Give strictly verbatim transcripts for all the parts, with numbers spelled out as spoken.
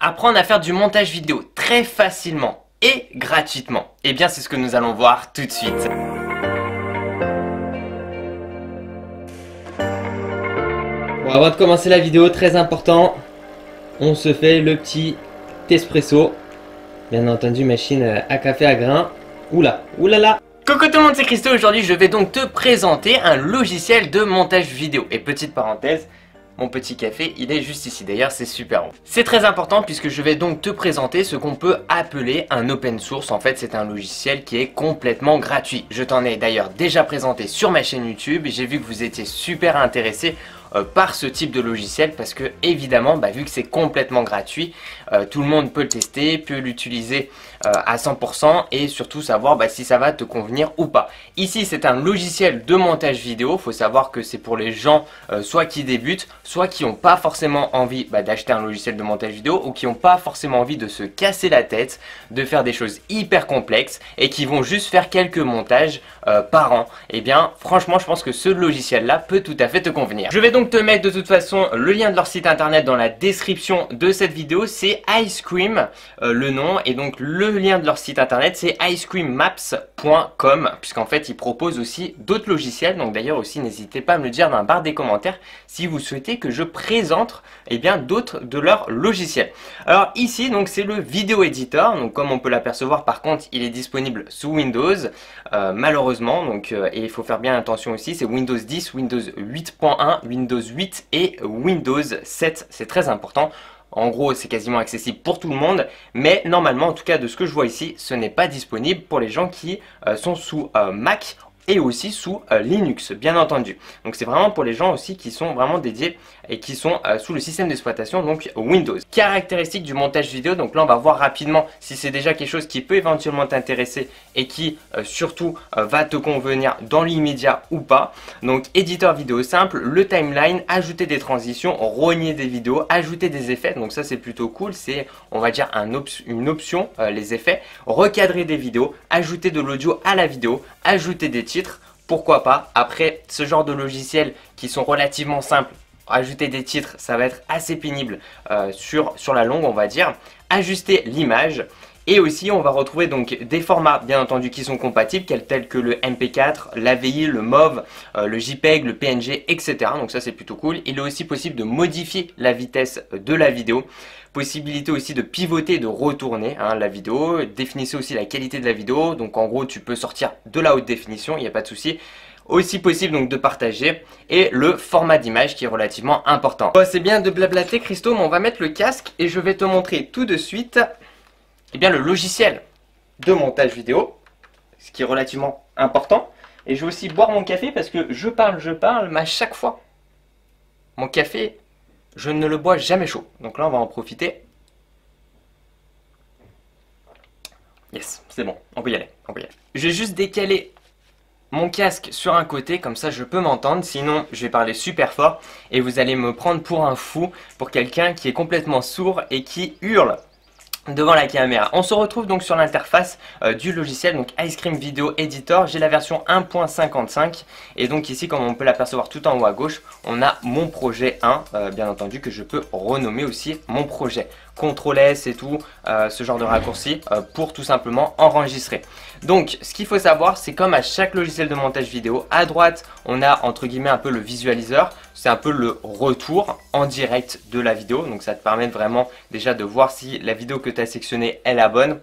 apprendre à faire du montage vidéo très facilement et gratuitement. Et bien c'est ce que nous allons voir tout de suite. Bon, avant de commencer la vidéo, très important, on se fait le petit espresso. Bien entendu, machine à café à grains. Oula, oulala là là. Coucou tout le monde, c'est Christo. Aujourd'hui je vais donc te présenter un logiciel de montage vidéo. Et petite parenthèse, mon petit café, il est juste ici. D'ailleurs, c'est super bon. C'est très important puisque je vais donc te présenter ce qu'on peut appeler un open source. En fait, c'est un logiciel qui est complètement gratuit. Je t'en ai d'ailleurs déjà présenté sur ma chaîne YouTube. J'ai vu que vous étiez super intéressés euh, par ce type de logiciel parce que, évidemment, bah, vu que c'est complètement gratuit, euh, tout le monde peut le tester, peut l'utiliser euh, à cent pour cent et surtout savoir bah, si ça va te convenir ou pas. Ici, c'est un logiciel de montage vidéo. Il faut savoir que c'est pour les gens euh, soit qui débutent, soit qui n'ont pas forcément envie bah, d'acheter un logiciel de montage vidéo ou qui n'ont pas forcément envie de se casser la tête, de faire des choses hyper complexes et qui vont juste faire quelques montages euh, par an. Et bien franchement je pense que ce logiciel là peut tout à fait te convenir. Je vais donc te mettre de toute façon le lien de leur site internet dans la description de cette vidéo. C'est Icecream euh, le nom, et donc le lien de leur site internet c'est icecream apps point com puisqu'en fait ils proposent aussi d'autres logiciels. Donc d'ailleurs aussi n'hésitez pas à me le dire dans la barre des commentaires si vous souhaitez que je présente eh bien d'autres de leurs logiciels. Alors ici donc c'est le vidéo editor. Donc comme on peut l'apercevoir, par contre il est disponible sous Windows euh, malheureusement, donc euh, et il faut faire bien attention aussi. C'est Windows dix, Windows huit point un, Windows huit et Windows sept. C'est très important. En gros, c'est quasiment accessible pour tout le monde, mais normalement, en tout cas de ce que je vois ici, ce n'est pas disponible pour les gens qui euh, sont sous euh, Mac et aussi sous euh, Linux, bien entendu. Donc c'est vraiment pour les gens aussi qui sont vraiment dédiés et qui sont euh, sous le système d'exploitation, donc Windows. Caractéristiques du montage vidéo, donc là on va voir rapidement si c'est déjà quelque chose qui peut éventuellement t'intéresser et qui euh, surtout euh, va te convenir dans l'immédiat ou pas. Donc éditeur vidéo simple, le timeline, ajouter des transitions, rogner des vidéos, ajouter des effets, donc ça c'est plutôt cool, c'est on va dire un op- une option, euh, les effets, recadrer des vidéos, ajouter de l'audio à la vidéo, ajouter des titres. Pourquoi pas? Après, ce genre de logiciels qui sont relativement simples, ajouter des titres, ça va être assez pénible euh, sur, sur la longue, on va dire. Ajuster l'image. Et aussi, on va retrouver donc des formats, bien entendu, qui sont compatibles, tels que le M P quatre, l'A V I, le M O V, euh, le JPEG, le P N G, et cetera. Donc ça, c'est plutôt cool. Il est aussi possible de modifier la vitesse de la vidéo. Possibilité aussi de pivoter et de retourner hein, la vidéo. Définissez aussi la qualité de la vidéo. Donc en gros, tu peux sortir de la haute définition, il n'y a pas de souci. Aussi possible donc de partager, et le format d'image qui est relativement important. Bon, c'est bien de blablater, Christo, mais on va mettre le casque et je vais te montrer tout de suite... Eh bien le logiciel de montage vidéo, ce qui est relativement important. Et je vais aussi boire mon café parce que je parle, je parle, mais à chaque fois, mon café, je ne le bois jamais chaud. Donc là, on va en profiter. Yes, c'est bon, on peut y aller, on peut y aller. Je vais juste décaler mon casque sur un côté, comme ça je peux m'entendre, sinon je vais parler super fort et vous allez me prendre pour un fou, pour quelqu'un qui est complètement sourd et qui hurle devant la caméra. On se retrouve donc sur l'interface euh, du logiciel, donc Icecream Video Editor. J'ai la version un point cinquante-cinq et donc ici, comme on peut l'apercevoir tout en haut à gauche, on a mon projet un, euh, bien entendu, que je peux renommer aussi mon projet. contrôle S et tout, euh, ce genre de raccourci euh, pour tout simplement enregistrer. Donc ce qu'il faut savoir, c'est comme à chaque logiciel de montage vidéo, à droite on a entre guillemets un peu le visualiseur, c'est un peu le retour en direct de la vidéo, donc ça te permet vraiment déjà de voir si la vidéo que tu as sélectionnée est la bonne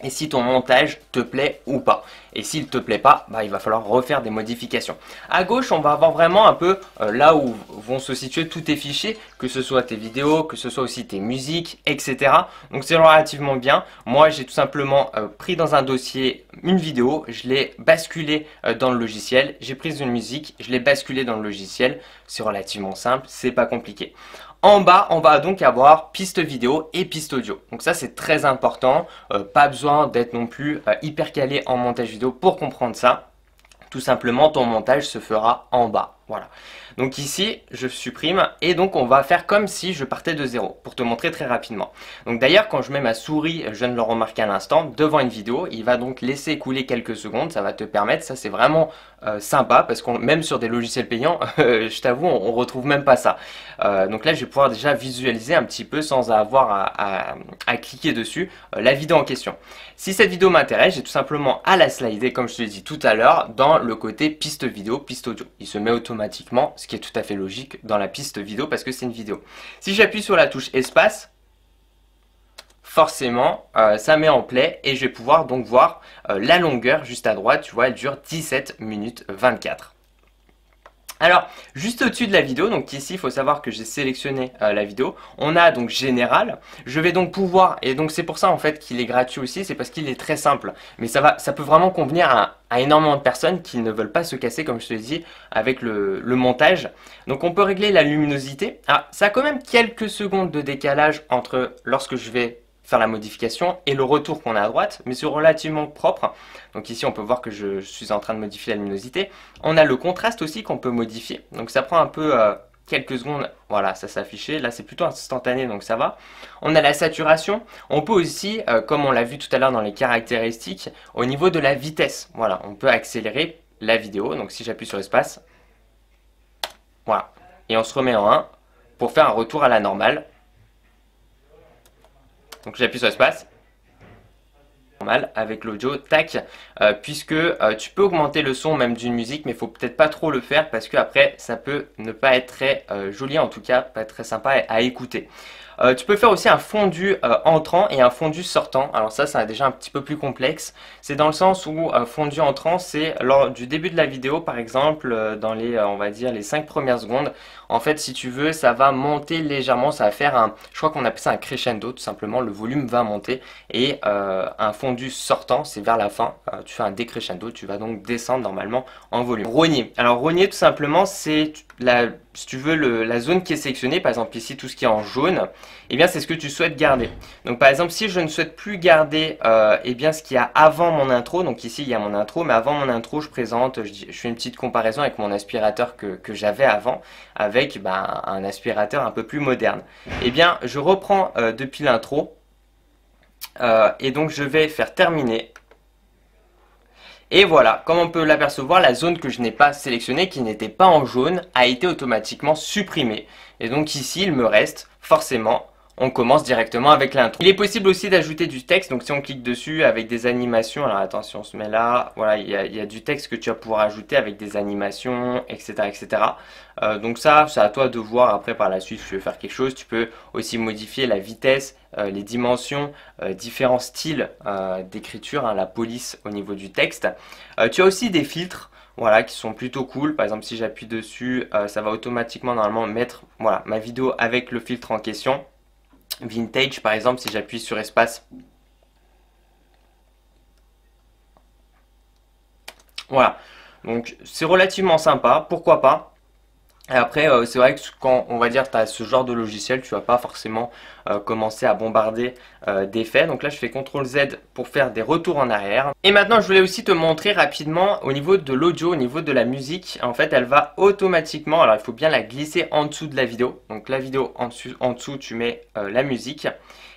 et si ton montage te plaît ou pas. Et s'il te plaît pas, bah, il va falloir refaire des modifications. À gauche, on va avoir vraiment un peu euh, là où vont se situer tous tes fichiers, que ce soit tes vidéos, que ce soit aussi tes musiques, et cetera. Donc c'est relativement bien. Moi, j'ai tout simplement euh, pris dans un dossier une vidéo, je l'ai basculée euh, dans le logiciel, j'ai pris une musique, je l'ai basculée dans le logiciel. C'est relativement simple, c'est pas compliqué. En bas, on va donc avoir piste vidéo et piste audio. Donc ça, c'est très important. Euh, pas besoin d'être non plus euh, hyper calé en montage vidéo pour comprendre ça. Tout simplement, ton montage se fera en bas. Voilà. Donc ici je supprime et donc on va faire comme si je partais de zéro pour te montrer très rapidement. Donc d'ailleurs quand je mets ma souris, je viens de le remarquer à l'instant, devant une vidéo, il va donc laisser couler quelques secondes, ça va te permettre, ça c'est vraiment euh, sympa parce qu'on même sur des logiciels payants, euh, je t'avoue on, on retrouve même pas ça. Euh, donc là je vais pouvoir déjà visualiser un petit peu sans avoir à, à, à cliquer dessus euh, la vidéo en question. Si cette vidéo m'intéresse, j'ai tout simplement à la slider comme je te l'ai dit tout à l'heure dans le côté piste vidéo, piste audio. Il se met automatiquement, ce qui est tout à fait logique, dans la piste vidéo parce que c'est une vidéo. Si j'appuie sur la touche espace, forcément euh, ça met en play et je vais pouvoir donc voir euh, la longueur juste à droite, tu vois elle dure dix-sept minutes vingt-quatre. Alors juste au-dessus de la vidéo, donc ici il faut savoir que j'ai sélectionné euh, la vidéo, on a donc général, je vais donc pouvoir, et donc c'est pour ça en fait qu'il est gratuit aussi, c'est parce qu'il est très simple, mais ça, va, ça peut vraiment convenir à, à énormément de personnes qui ne veulent pas se casser comme je te l'ai dit avec le, le montage. Donc on peut régler la luminosité, ah, ça a quand même quelques secondes de décalage entre lorsque je vais faire la modification et le retour qu'on a à droite, mais c'est relativement propre. Donc ici on peut voir que je, je suis en train de modifier la luminosité. On a le contraste aussi qu'on peut modifier, donc ça prend un peu euh, quelques secondes, voilà ça s'affichait, là c'est plutôt instantané donc ça va. On a la saturation, on peut aussi, euh, comme on l'a vu tout à l'heure dans les caractéristiques, au niveau de la vitesse, voilà on peut accélérer la vidéo, donc si j'appuie sur l'espace, voilà, et on se remet en un pour faire un retour à la normale. Donc j'appuie sur l'espace, normal, avec l'audio, tac, euh, puisque euh, tu peux augmenter le son même d'une musique, mais il faut peut-être pas trop le faire parce que après ça peut ne pas être très euh, joli, en tout cas pas très sympa à, à écouter. Euh, tu peux faire aussi un fondu euh, entrant et un fondu sortant. Alors ça, c'est déjà un petit peu plus complexe. C'est dans le sens où euh, fondu entrant, c'est lors du début de la vidéo, par exemple, euh, dans les, euh, on va dire, les cinq premières secondes. En fait, si tu veux, ça va monter légèrement. Ça va faire un, je crois qu'on appelle ça un crescendo, tout simplement. Le volume va monter. Et euh, un fondu sortant, c'est vers la fin. Euh, tu fais un décrescendo, tu vas donc descendre normalement en volume. Rogner. Alors rogner, tout simplement, c'est la... Si tu veux le, la zone qui est sélectionnée, par exemple ici tout ce qui est en jaune, eh bien c'est ce que tu souhaites garder. Donc par exemple si je ne souhaite plus garder euh, eh bien, ce qu'il y a avant mon intro, donc ici il y a mon intro, mais avant mon intro je présente, je, je fais une petite comparaison avec mon aspirateur que, que j'avais avant, avec bah, un aspirateur un peu plus moderne. Eh bien je reprends euh, depuis l'intro euh, et donc je vais faire terminer. Et voilà, comme on peut l'apercevoir, la zone que je n'ai pas sélectionnée, qui n'était pas en jaune, a été automatiquement supprimée. Et donc ici, il me reste forcément... On commence directement avec l'intro. Il est possible aussi d'ajouter du texte, donc si on clique dessus avec des animations, alors attention on se met là, voilà, il y a, il y a du texte que tu vas pouvoir ajouter avec des animations, et cetera et cetera. Euh, donc ça, c'est à toi de voir après par la suite si tu veux faire quelque chose. Tu peux aussi modifier la vitesse, euh, les dimensions, euh, différents styles euh, d'écriture, hein, la police au niveau du texte. Euh, tu as aussi des filtres. Voilà, qui sont plutôt cool. Par exemple, si j'appuie dessus, euh, ça va automatiquement normalement mettre voilà, ma vidéo avec le filtre en question. Vintage par exemple, si j'appuie sur espace, voilà, donc c'est relativement sympa, pourquoi pas. Et après euh, c'est vrai que quand on va dire tu as ce genre de logiciel, tu vas pas forcément euh, commencer à bombarder euh, d'effets. Donc là je fais contrôle Z pour faire des retours en arrière. Et maintenant je voulais aussi te montrer rapidement au niveau de l'audio, au niveau de la musique. En fait elle va automatiquement, alors il faut bien la glisser en dessous de la vidéo. Donc la vidéo en dessous, en dessous tu mets euh, la musique.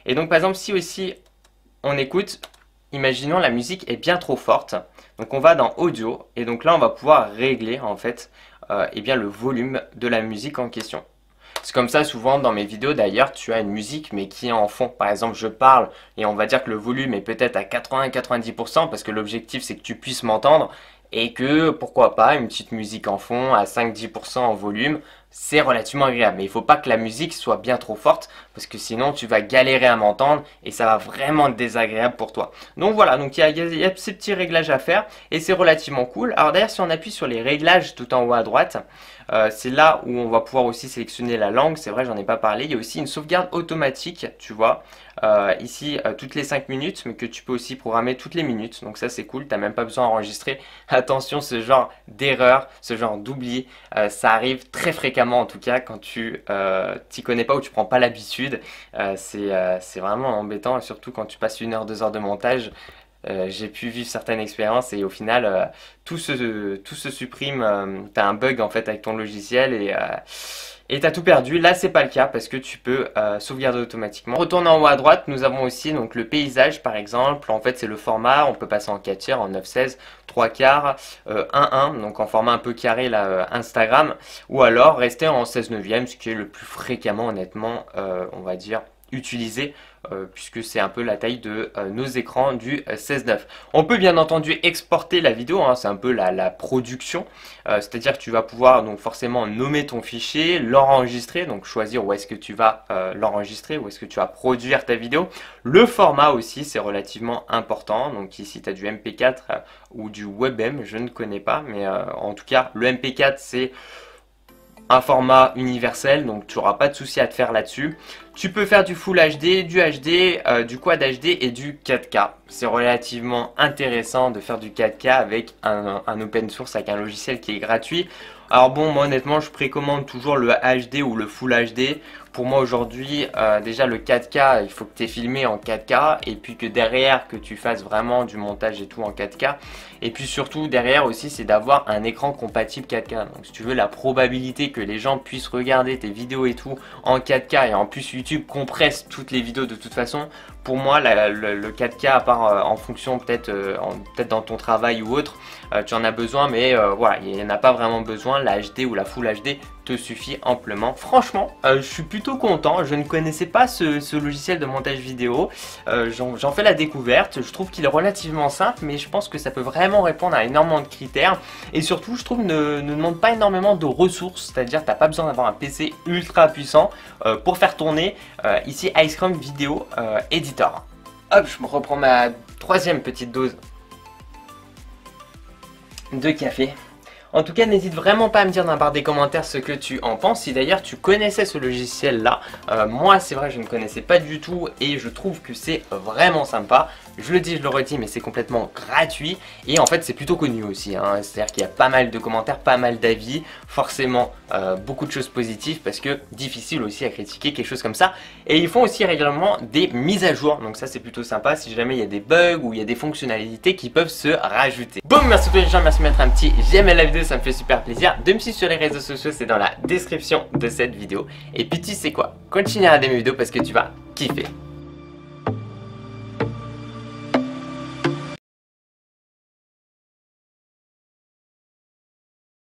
Et donc par exemple si aussi on écoute, imaginons la musique est bien trop forte. Donc on va dans audio et donc là on va pouvoir régler en fait Euh, eh bien, le volume de la musique en question. C'est comme ça souvent dans mes vidéos d'ailleurs, tu as une musique mais qui est en fond. Par exemple, je parle et on va dire que le volume est peut-être à quatre-vingts à quatre-vingt-dix pour cent parce que l'objectif c'est que tu puisses m'entendre et que pourquoi pas une petite musique en fond à cinq à dix pour cent en volume, c'est relativement agréable. Mais il ne faut pas que la musique soit bien trop forte parce que sinon tu vas galérer à m'entendre et ça va vraiment être désagréable pour toi. Donc voilà, donc il y, y, y a ces petits réglages à faire et c'est relativement cool. Alors d'ailleurs si on appuie sur les réglages tout en haut à droite, euh, c'est là où on va pouvoir aussi sélectionner la langue. C'est vrai, j'en ai pas parlé. Il y a aussi une sauvegarde automatique, tu vois, euh, ici euh, toutes les cinq minutes, mais que tu peux aussi programmer toutes les minutes. Donc ça c'est cool, tu n'as même pas besoin d'enregistrer. Attention, ce genre d'erreur, ce genre d'oubli, euh, ça arrive très fréquemment. En tout cas quand tu euh, t'y connais pas ou tu prends pas l'habitude, euh, c'est euh, vraiment embêtant, et surtout quand tu passes une heure, deux heures de montage, Euh, j'ai pu vivre certaines expériences et au final euh, tout, se, euh, tout se supprime, euh, t'as un bug en fait avec ton logiciel et euh, et t'as tout perdu. Là c'est pas le cas parce que tu peux euh, sauvegarder automatiquement. On retourne en haut à droite, nous avons aussi donc le paysage par exemple, en fait c'est le format, on peut passer en quatre tiers, en neuf seize, trois quarts, euh, un un, donc en format un peu carré là, euh, Instagram, ou alors rester en seize neuvième, ce qui est le plus fréquemment honnêtement euh, on va dire utilisé, euh, puisque c'est un peu la taille de euh, nos écrans du euh, seize neuf. On peut bien entendu exporter la vidéo, hein, c'est un peu la, la production, euh, c'est-à-dire que tu vas pouvoir donc forcément nommer ton fichier, l'enregistrer, donc choisir où est-ce que tu vas euh, l'enregistrer, où est-ce que tu vas produire ta vidéo. Le format aussi, c'est relativement important, donc ici tu as du M P quatre euh, ou du WebM, je ne connais pas, mais euh, en tout cas le M P quatre c'est un format universel, donc tu n'auras pas de souci à te faire là-dessus. Tu peux faire du Full H D, du H D, euh, du Quad H D et du quatre K. C'est relativement intéressant de faire du quatre K avec un, un open source, avec un logiciel qui est gratuit. Alors bon, moi honnêtement, je précommande toujours le H D ou le Full H D. Pour moi aujourd'hui, euh, déjà le quatre K, il faut que tu aies filmé en quatre K et puis que derrière, que tu fasses vraiment du montage et tout en quatre K. Et puis surtout, derrière aussi, c'est d'avoir un écran compatible quatre K. Donc si tu veux, la probabilité que les gens puissent regarder tes vidéos et tout en quatre K, et en plus YouTube compresse toutes les vidéos de toute façon, pour moi, la, le, le quatre K, à part euh, en fonction peut-être euh, peut-être dans ton travail ou autre, euh, tu en as besoin, mais euh, voilà, il n'y en a pas vraiment besoin. La H D ou la Full H D te suffit amplement. Franchement, euh, je suis plutôt content. Je ne connaissais pas ce, ce logiciel de montage vidéo. Euh, J'en fais la découverte. Je trouve qu'il est relativement simple, mais je pense que ça peut vraiment répondre à énormément de critères. Et surtout, je trouve ne, ne demande pas énormément de ressources. C'est-à-dire, tu n'as pas besoin d'avoir un P C ultra puissant euh, pour faire tourner euh, ici Icecream Video euh, Editor. Hop, je me reprends ma troisième petite dose de café. En tout cas, n'hésite vraiment pas à me dire dans la barre des commentaires ce que tu en penses. Si d'ailleurs tu connaissais ce logiciel là, euh, moi c'est vrai je ne connaissais pas du tout et je trouve que c'est vraiment sympa. Je le dis, je le redis, mais c'est complètement gratuit et en fait c'est plutôt connu aussi, hein. C'est-à-dire qu'il y a pas mal de commentaires, pas mal d'avis, forcément euh, beaucoup de choses positives parce que difficile aussi à critiquer quelque chose comme ça. Et ils font aussi régulièrement des mises à jour, donc ça c'est plutôt sympa si jamais il y a des bugs ou il y a des fonctionnalités qui peuvent se rajouter. Bon, merci à tous les gens, merci de mettre un petit j'aime à la vidéo. Ça me fait super plaisir de me suivre sur les réseaux sociaux, c'est dans la description de cette vidéo. Et puis tu sais quoi, continue à regarder mes vidéos parce que tu vas kiffer.